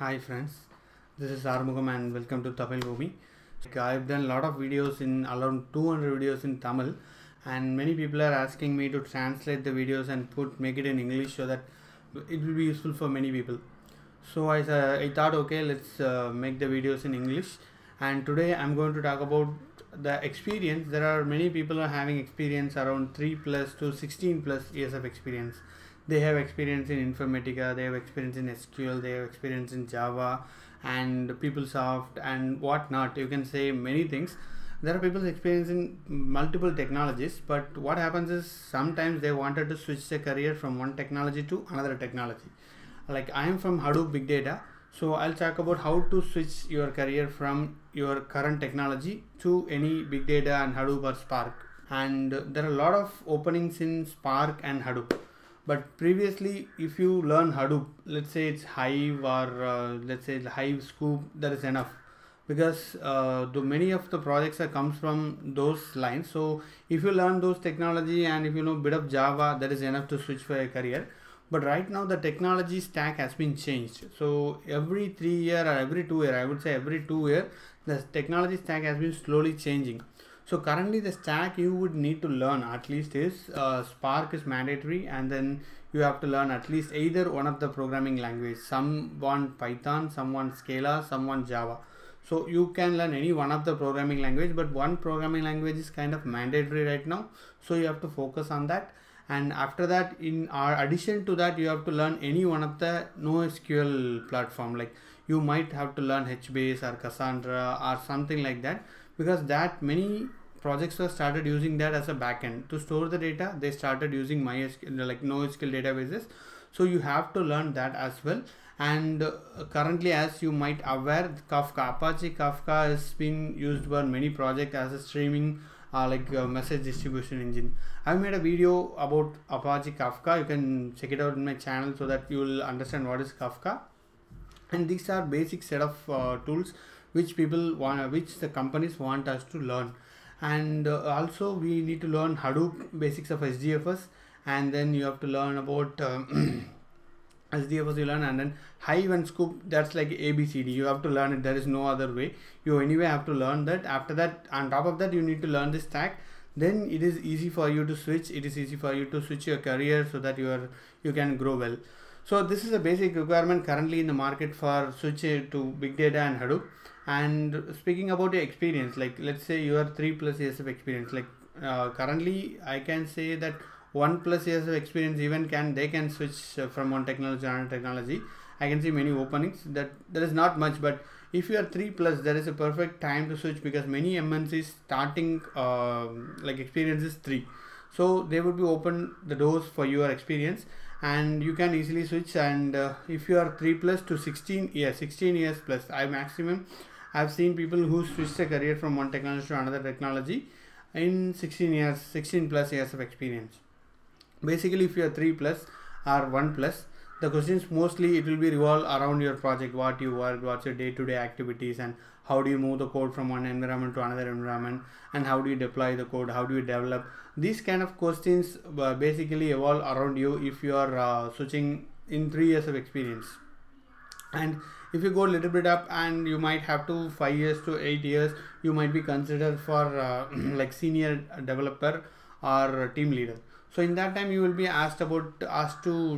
Hi friends, this is Arumugam and welcome to Tamil Boomi. I've done a lot of videos, in around 200 videos in Tamil, and many people are asking me to translate the videos and make it in English so that it will be useful for many people. So I thought, okay, let's make the videos in English. And today I'm going to talk about the experience. There are many people are having experience around 3+ to 16+ years of experience. They have experience in Informatica, they have experience in SQL, they have experience in Java and PeopleSoft and whatnot. You can say many things. There are people's experience in multiple technologies, but what happens is sometimes they wanted to switch their career from one technology to another technology. Like I am from Hadoop Big Data, so I'll talk about how to switch your career from your current technology to any Big Data and Hadoop or Spark. And there are a lot of openings in Spark and Hadoop. But previously, if you learn Hadoop, let's say it's Hive or let's say Hive, Sqoop, that is enough, because many of the projects are comes from those lines. So if you learn those technology and if you know a bit of Java, that is enough to switch for your career. But right now the technology stack has been changed. So every 3 year or every 2 year, I would say every 2 year, the technology stack has been slowly changing. So currently the stack you would need to learn at least is Spark is mandatory, and then you have to learn at least either one of the programming language. Some want Python, some want Scala, some want Java. So you can learn any one of the programming language, but one programming language is kind of mandatory right now. So you have to focus on that. And after that, in addition to that, you have to learn any one of the NoSQL platform. Like you might have to learn HBase or Cassandra or something like that, because that many projects were started using that as a backend to store the data. They started using MySQL, like NoSQL databases. So you have to learn that as well. And currently, as you might aware, Kafka, Apache Kafka has been used by many projects as a streaming message distribution engine. I've made a video about Apache Kafka. You can check it out in my channel so that you will understand what is Kafka. And these are basic set of tools which people want, which the companies want us to learn. And also we need to learn Hadoop, basics of HDFS, and then you have to learn about HDFS you learn, and then Hive and Sqoop, that's like ABCD. You have to learn it. There is no other way. You anyway have to learn that. After that, on top of that, you need to learn the stack. Then it is easy for you to switch. It is easy for you to switch your career so that you can grow well. So this is a basic requirement currently in the market for switch to Big Data and Hadoop. And speaking about your experience, like let's say you are 3+ years of experience, like currently I can say that 1+ years of experience even they can switch from one technology to another technology. I can see many openings that there is not much, but if you are 3+, there is a perfect time to switch, because many MNCs starting experience is 3. So they would be open the doors for your experience and you can easily switch. And if you are 3+ to 16 years plus, I maximum I've seen people who switched their career from one technology to another technology in 16+ years of experience. Basically, if you are 3+ or 1+, the questions mostly it will be revolve around your project, what you work, what's your day-to-day activities, and how do you move the code from one environment to another environment, and how do you deploy the code, how do you develop. These kind of questions basically evolve around you if you are switching in 3 years of experience. And if you go a little bit up, and you might have to 5 years to 8 years, you might be considered for like senior developer or team leader. So in that time you will be asked to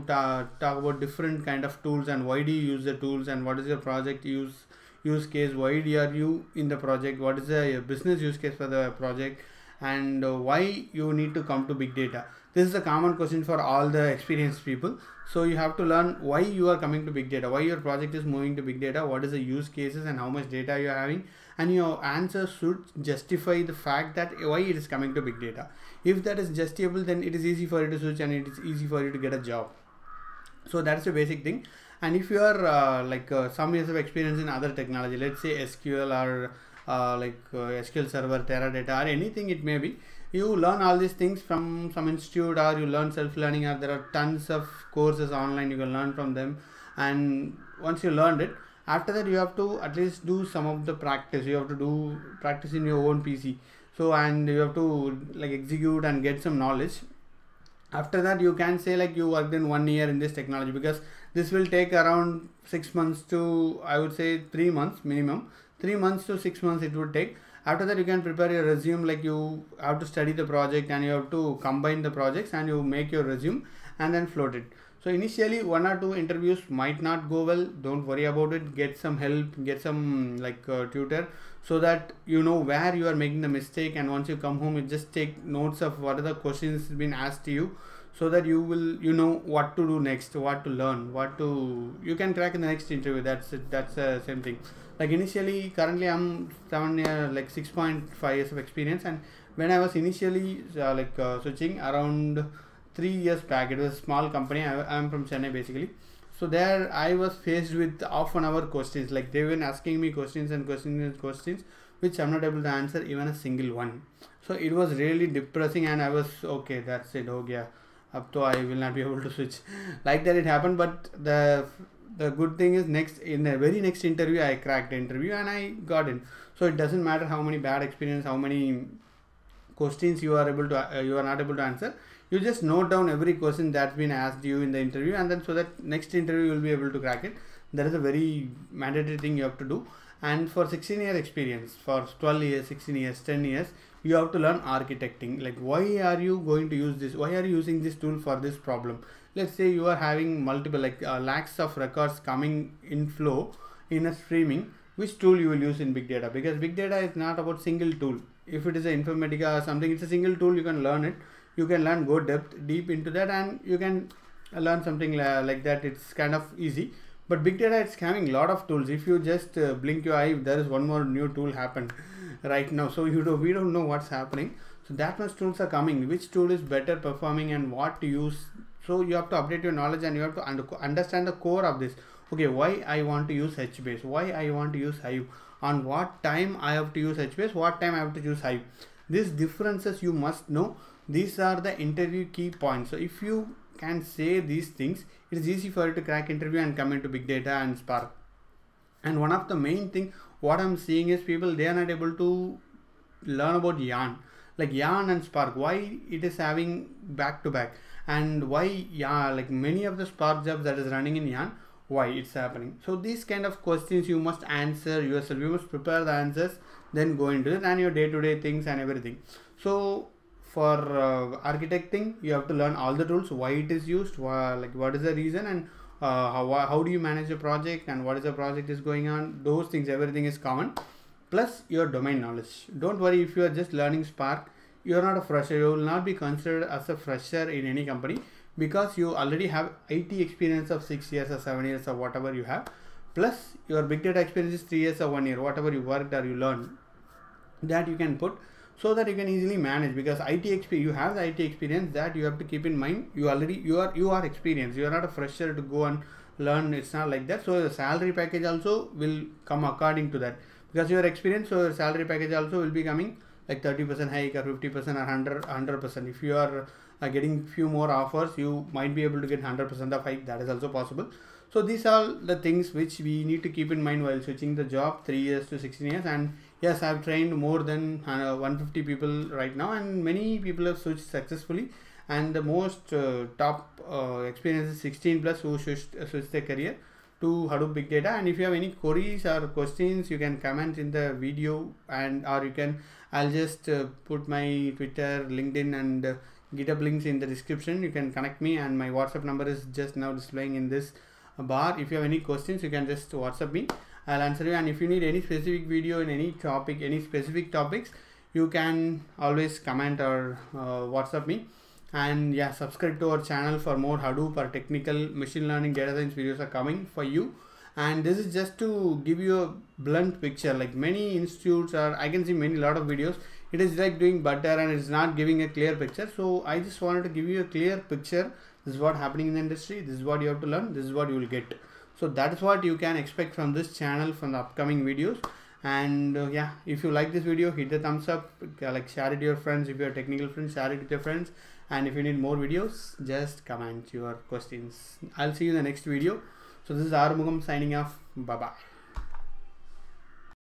talk about different kind of tools, and why do you use the tools, and what is your project use case, why are you in the project, what is the business use case for the project, and why you need to come to Big Data. This is a common question for all the experienced people. So you have to learn why you are coming to Big Data, why your project is moving to Big Data, what is the use cases and how much data you are having, and your answer should justify the fact that why it is coming to Big Data. If that is justifiable, then it is easy for you to switch and it is easy for you to get a job. So that's the basic thing. And if you are some years of experience in other technology, let's say SQL or SQL Server, Teradata or anything it may be, you learn all these things from some institute, or you learn self-learning, or there are tons of courses online you can learn from them. And once you learned it, after that you have to at least do some of the practice. You have to do practice in your own PC. So and you have to like execute and get some knowledge. After that you can say like you worked in 1 year in this technology, because This will take around 6 months to, I would say, 3 months minimum. 3 months to 6 months it would take. After that, you can prepare your resume, like you have to study the project and you have to combine the projects and you make your resume and then float it. So initially 1 or 2 interviews might not go well. Don't worry about it. Get some help, get some like tutor, so that you know where you are making the mistake. And once you come home, you just take notes of what are the questions been asked to you, so that you will, you know what to do next, what to learn, what to, you can crack in the next interview. That's it. That's the same thing. Like initially, currently I'm like 6.5 years of experience, and when I was initially switching around 3 years back, it was a small company. I'm from Chennai basically. So there I was faced with half an hour questions. Like they've been asking me questions and questions and questions, which I'm not able to answer even a single one. So it was really depressing, and I was okay, that's it. Oh yeah, up to I will not be able to switch. Like that it happened. But the good thing is, next, in the very next interview, I cracked the interview and I got in. So it doesn't matter how many bad experience, how many questions you are able to you are not able to answer. You just note down every question that's been asked you in the interview, and then so that next interview you will be able to crack it. That is a very mandatory thing you have to do. And for 16-year experience, for 12 years, 16 years, 10 years, you have to learn architecting. Like why are you going to use this? Why are you using this tool for this problem? Let's say you are having multiple like lakhs of records coming in flow in a streaming. Which tool you will use in big data? Because big data is not about single tool. If it is an Informatica or something, it's a single tool. You can learn it. You can learn, go deep into that, and you can learn something like that. It's kind of easy. But big data, it's having a lot of tools. If you just blink your eye, there is one more new tool happened right now. So we don't know what's happening. So that much tools are coming. Which tool is better performing and what to use? So you have to update your knowledge and you have to understand the core of this. Okay, why I want to use HBase? Why I want to use Hive? On what time I have to use HBase? What time I have to use Hive? These differences you must know. These are the interview key points. So if you can say these things, it is easy for you to crack interview and come into big data and Spark. And one of the main thing what I'm seeing is people, they are not able to learn about YARN. Like YARN and Spark, why it is having back to back, and why like many of the Spark jobs that is running in YARN, why it's happening. So these kind of questions you must answer yourself. You must prepare the answers, then go into it and your day-to-day things and everything. So for architecting, you have to learn all the tools, why it is used, why, like what is the reason, and how do you manage your project, and what is the project is going on. Those things, everything is common. Plus your domain knowledge. Don't worry if you are just learning Spark. You are not a fresher. You will not be considered as a fresher in any company, because you already have IT experience of 6 years or 7 years or whatever you have, plus your big data experience is 3 years or 1 year, whatever you worked or you learned, that you can put, so that you can easily manage. Because IT experience, you have the IT experience that you have to keep in mind. You are experienced. You are not a fresher to go and learn. It's not like that. So the salary package also will come according to that, because you are experienced. So your salary package also will be coming like 30% hike or 50% or 100%. If you are getting few more offers, you might be able to get 100% of hike. That is also possible. So these are the things which we need to keep in mind while switching the job, 3 years to 16 years. And yes, I've trained more than 150 people right now, and many people have switched successfully. And the most top experience is 16 plus who switched their career to Hadoop big data. And if you have any queries or questions, you can comment in the video, and or you can, I'll just put my Twitter, LinkedIn and GitHub links in the description. You can connect me, and my WhatsApp number is just now displaying in this bar. If you have any questions, you can just WhatsApp me. I'll answer you. And if you need any specific video in any topic, any specific topics, you can always comment or WhatsApp me. And yeah, subscribe to our channel for more Hadoop or technical machine learning data science videos are coming for you. And this is just to give you a blunt picture. Like many institutes are, I can see lot of videos. It is like doing butter and it's not giving a clear picture. So I just wanted to give you a clear picture. This is what's happening in the industry. This is what you have to learn. This is what you will get. So that is what you can expect from this channel, from the upcoming videos. And yeah, if you like this video, hit the thumbs up, like share it to your friends. If you're technical friends, share it with your friends. And if you need more videos, just comment your questions. I'll see you in the next video. So this is Arumugam signing off. Bye bye.